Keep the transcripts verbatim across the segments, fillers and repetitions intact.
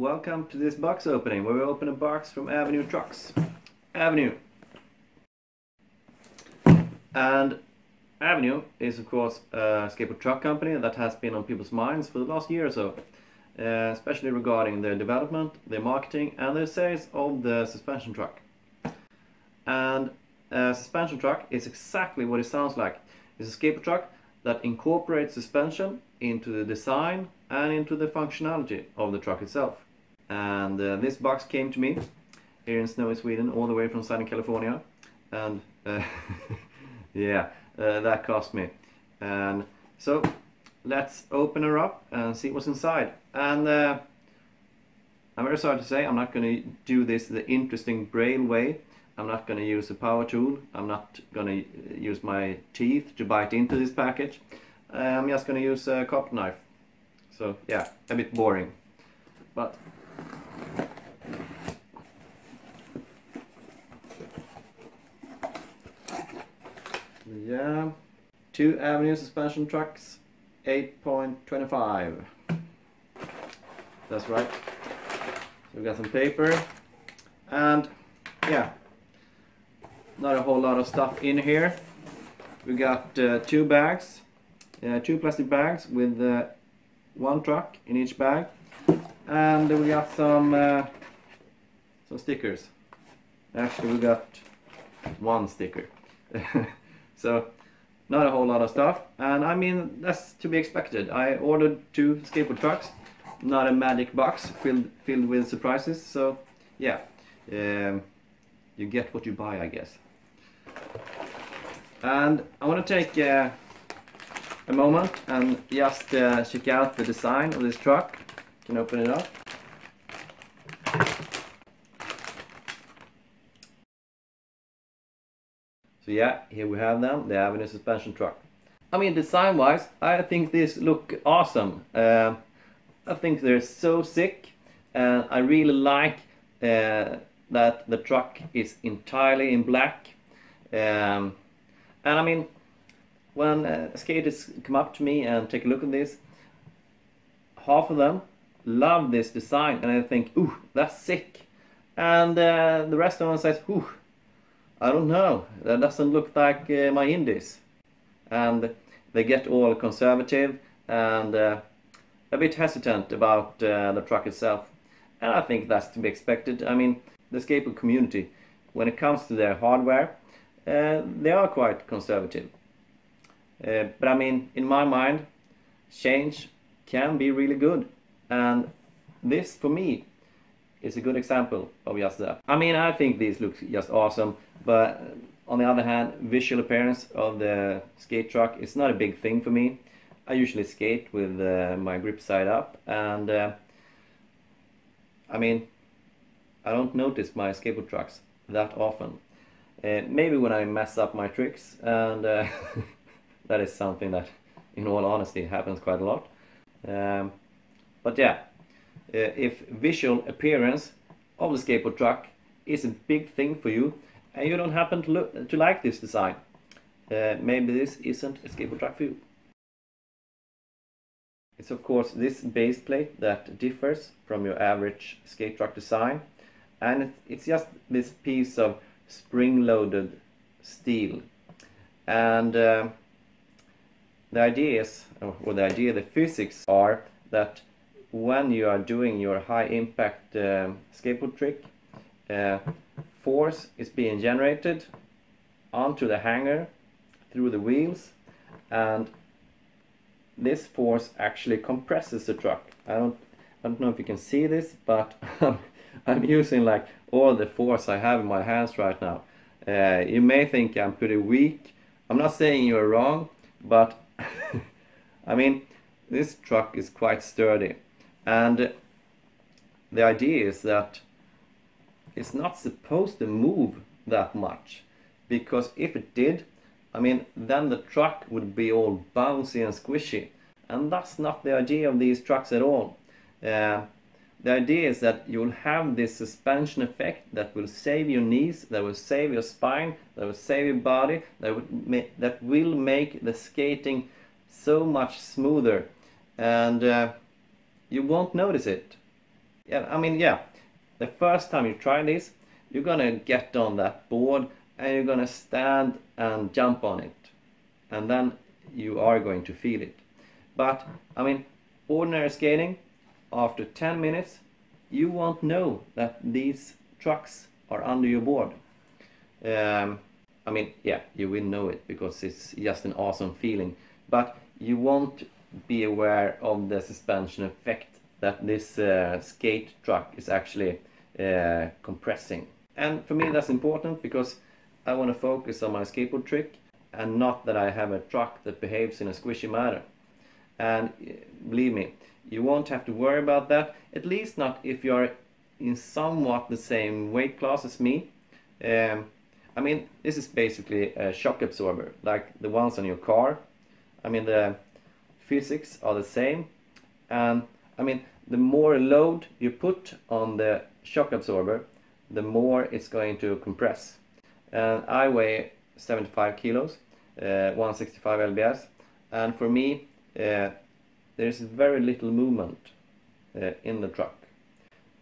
Welcome to this box opening, where we open a box from Avenue Trucks. Avenue. And Avenue is, of course, a skateboard truck company that has been on people's minds for the last year or so, uh, especially regarding their development, their marketing, and their sales of the suspension truck. And a suspension truck is exactly what it sounds like. It's a skateboard truck that incorporates suspension into the design and into the functionality of the truck itself. And uh, this box came to me here in snowy Sweden, all the way from Southern California, and uh, yeah, uh, that cost me. And so let's open her up and see what's inside. And uh, I'm very sorry to say, I'm not going to do this the interesting braille way. I'm not going to use a power tool. I'm not going to use my teeth to bite into this package. I'm just going to use a copper knife. So yeah, a bit boring, but yeah, two Avenue suspension trucks, eight point two five. That's right. So we got some paper, and yeah, not a whole lot of stuff in here. We got uh, two bags, uh, two plastic bags with. Uh, one truck in each bag, and we got some uh, some stickers. Actually, we got one sticker. So not a whole lot of stuff, and I mean, that's to be expected. I ordered two skateboard trucks, not a magic box filled filled with surprises. So yeah, um, you get what you buy, I guess. And I want to take uh, a moment and just uh, check out the design of this truck. You can open it up. So yeah, here we have them, the Avenue suspension truck. I mean, design wise, I think these look awesome. Uh, I think they're so sick, and I really like uh, that the truck is entirely in black. Um, and I mean, when uh, skaters come up to me and take a look at this, half of them love this design, and I think, ooh, that's sick. And uh, the rest of them says, ooh, I don't know, that doesn't look like uh, my Indies. And they get all conservative and uh, a bit hesitant about uh, the truck itself. And I think that's to be expected. I mean, the skateboard community, when it comes to their hardware, uh, they are quite conservative. Uh, but I mean, in my mind, change can be really good, and this for me is a good example of just that. I mean, I think these look just awesome, but on the other hand, visual appearance of the skate truck is not a big thing for me. I usually skate with uh, my grip side up, and uh, I mean, I don't notice my skateboard trucks that often. Uh, maybe when I mess up my tricks, and uh, that is something that, in all honesty, happens quite a lot. Um, but yeah, if visual appearance of the skateboard truck is a big thing for you, and you don't happen to, look, to like this design, uh, maybe this isn't a skateboard truck for you. It's of course this base plate that differs from your average skate truck design, and it's just this piece of spring-loaded steel. And uh, The ideas, or the idea, the physics are that when you are doing your high impact um, skateboard trick, uh, force is being generated onto the hanger through the wheels, and this force actually compresses the truck. I don't, I don't know if you can see this, but I'm using like all the force I have in my hands right now. Uh, you may think I'm pretty weak. I'm not saying you're wrong, but I mean, this truck is quite sturdy, and the idea is that it's not supposed to move that much, because if it did, I mean, then the truck would be all bouncy and squishy, and that's not the idea of these trucks at all. Uh, the idea is that you'll have this suspension effect that will save your knees, that will save your spine, that will save your body, that will make, that will make the skating so much smoother, and uh, you won't notice it. yeah, I mean, yeah, the first time you try this, you're gonna get on that board and you're gonna stand and jump on it, and then you are going to feel it. But I mean, ordinary skating, after ten minutes you won't know that these trucks are under your board. um, I mean, yeah, you will know it because it's just an awesome feeling, but you won't be aware of the suspension effect that this uh, skate truck is actually uh, compressing. And for me that's important, because I want to focus on my skateboard trick and not that I have a truck that behaves in a squishy manner. And believe me, you won't have to worry about that, at least not if you're in somewhat the same weight class as me. um, I mean, this is basically a shock absorber like the ones on your car. I mean, the physics are the same, and I mean, the more load you put on the shock absorber, the more it's going to compress. And I weigh seventy-five kilos, uh, one sixty-five L B S, and for me uh, there's very little movement uh, in the truck.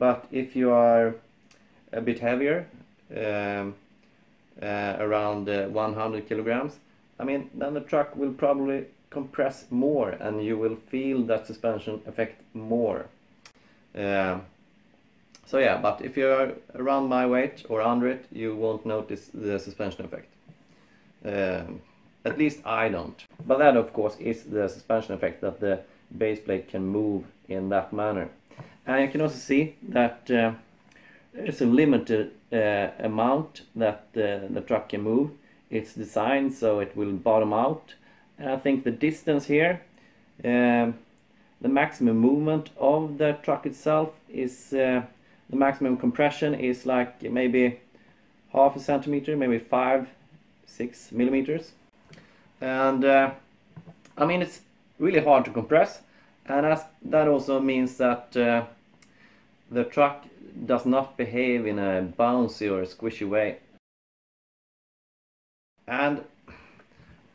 But if you are a bit heavier, um, uh, around uh, one hundred kilograms, I mean, then the truck will probably compress more and you will feel that suspension effect more. Uh, so yeah, but if you're around my weight or under it, you won't notice the suspension effect. Um, at least I don't. But that of course is the suspension effect, that the base plate can move in that manner. And you can also see that uh, there's a limited uh, amount that uh, the truck can move. It's designed so it will bottom out. And I think the distance here, um, the maximum movement of the truck itself is, uh, the maximum compression is like maybe half a centimeter, maybe five, six millimeters. And uh, I mean, it's really hard to compress, and as that also means that uh, the truck does not behave in a bouncy or a squishy way. And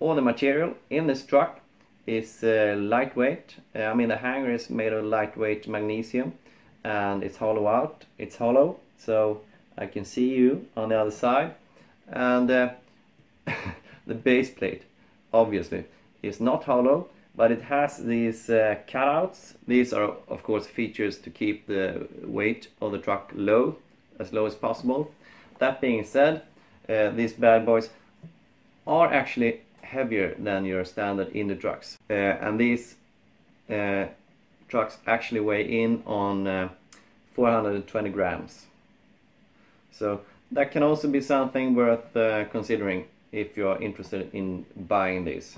all the material in this truck is uh, lightweight. uh, I mean, the hanger is made of lightweight magnesium, and it's hollow out, it's hollow, so I can see you on the other side. And uh, the base plate obviously is not hollow, but it has these uh, cutouts. These are of course features to keep the weight of the truck low, as low as possible. That being said, uh, these bad boys are actually heavier than your standard indie trucks, uh, and these uh, trucks actually weigh in on uh, four hundred twenty grams. So that can also be something worth uh, considering if you're interested in buying these.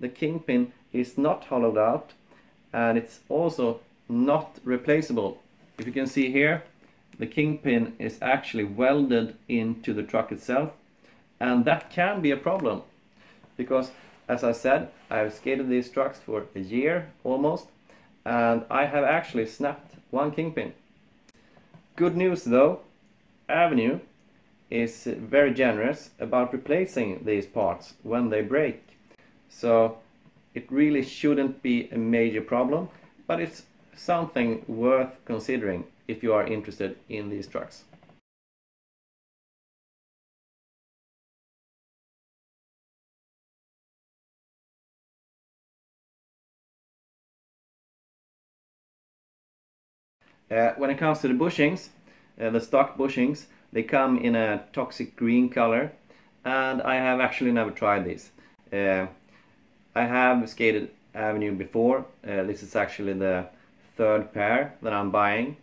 The kingpin is not hollowed out, and it's also not replaceable. If you can see here, the kingpin is actually welded into the truck itself. And that can be a problem, because as I said, I've skated these trucks for a year almost, and I have actually snapped one kingpin. Good news though, Avenue is very generous about replacing these parts when they break. So it really shouldn't be a major problem, but it's something worth considering if you are interested in these trucks. Uh, when it comes to the bushings, uh, the stock bushings, they come in a toxic green color, and I have actually never tried these. Uh, I have skated Avenue before. Uh, this is actually the third pair that I'm buying.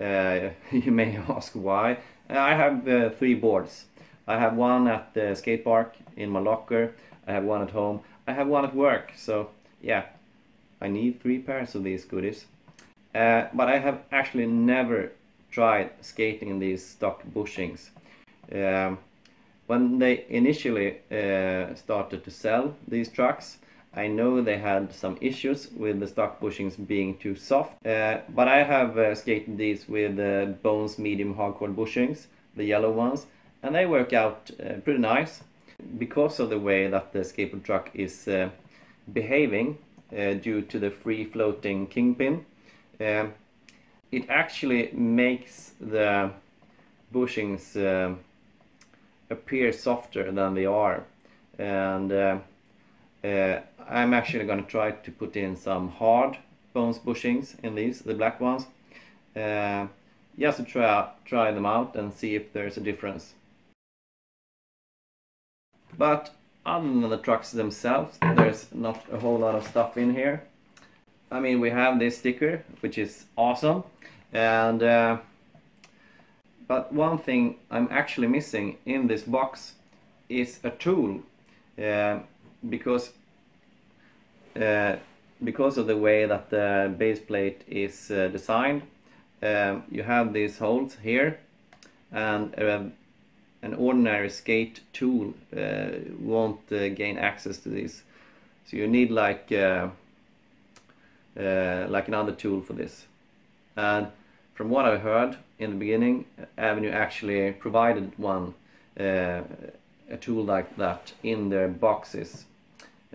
Uh, you may ask why. I have uh, three boards. I have one at the skate park in my locker, I have one at home, I have one at work. So yeah, I need three pairs of these goodies. Uh, but I have actually never tried skating in these stock bushings. Um, when they initially uh, started to sell these trucks, I know they had some issues with the stock bushings being too soft. Uh, but I have uh, skated these with uh, Bones medium hardcore bushings, the yellow ones, and they work out uh, pretty nice. Because of the way that the skateboard truck is uh, behaving uh, due to the free floating kingpin, Uh, uh, it actually makes the bushings uh, appear softer than they are. And uh, uh, I'm actually going to try to put in some hard bones bushings in these, the black ones, uh, just to try, try them out and see if there's a difference. But other than the trucks themselves, there's not a whole lot of stuff in here. I mean, we have this sticker, which is awesome, and uh, but one thing I'm actually missing in this box is a tool, uh, because uh, because of the way that the base plate is uh, designed. Um, you have these holes here, and uh, an ordinary skate tool uh, won't uh, gain access to these, so you need like uh, uh, like another tool for this. And from what I heard in the beginning, Avenue actually provided one uh, a tool like that in their boxes,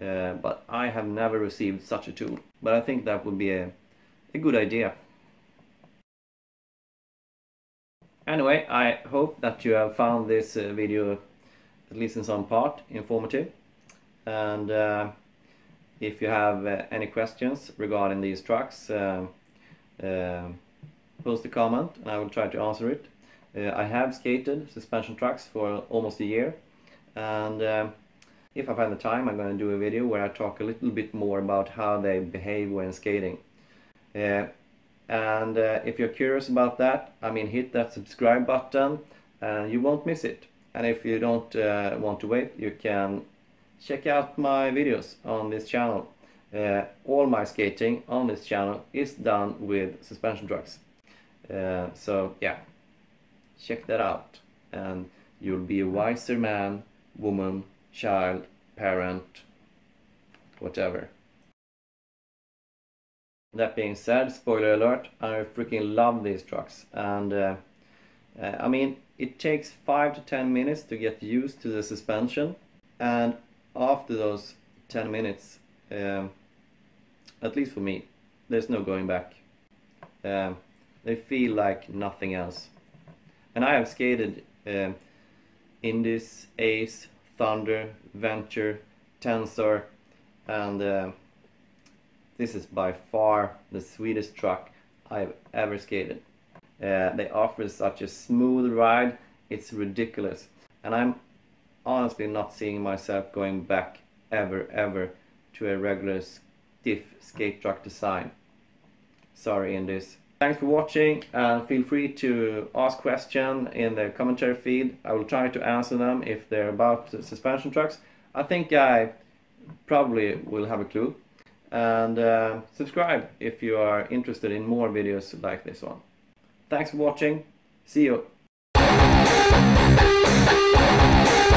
uh, but I have never received such a tool. But I think that would be a, a good idea. Anyway, I hope that you have found this uh, video, at least in some part, informative. And uh, if you have uh, any questions regarding these trucks, uh, uh, post a comment and I will try to answer it. Uh, I have skated suspension trucks for almost a year, and uh, if I find the time, I'm going to do a video where I talk a little bit more about how they behave when skating. Uh, and uh, if you're curious about that, I mean, hit that subscribe button and you won't miss it. And if you don't uh, want to wait, you can check out my videos on this channel. Uh, all my skating on this channel is done with suspension trucks, uh, so yeah, check that out and you'll be a wiser man, woman, child, parent, whatever. That being said, spoiler alert, I freaking love these trucks, and uh, uh, I mean, it takes five to ten minutes to get used to the suspension, and after those ten minutes, uh, at least for me, there's no going back. Uh, they feel like nothing else. And I have skated uh, Indies, Ace, Thunder, Venture, Tensor, and uh, this is by far the sweetest truck I've ever skated. Uh, they offer such a smooth ride, it's ridiculous. And I'm honestly not seeing myself going back ever, ever to a regular stiff skate truck design. Sorry, Indies. Thanks for watching, and feel free to ask questions in the commentary feed. I will try to answer them if they're about suspension trucks. I think I probably will have a clue. And uh, subscribe if you are interested in more videos like this one. Thanks for watching. See you.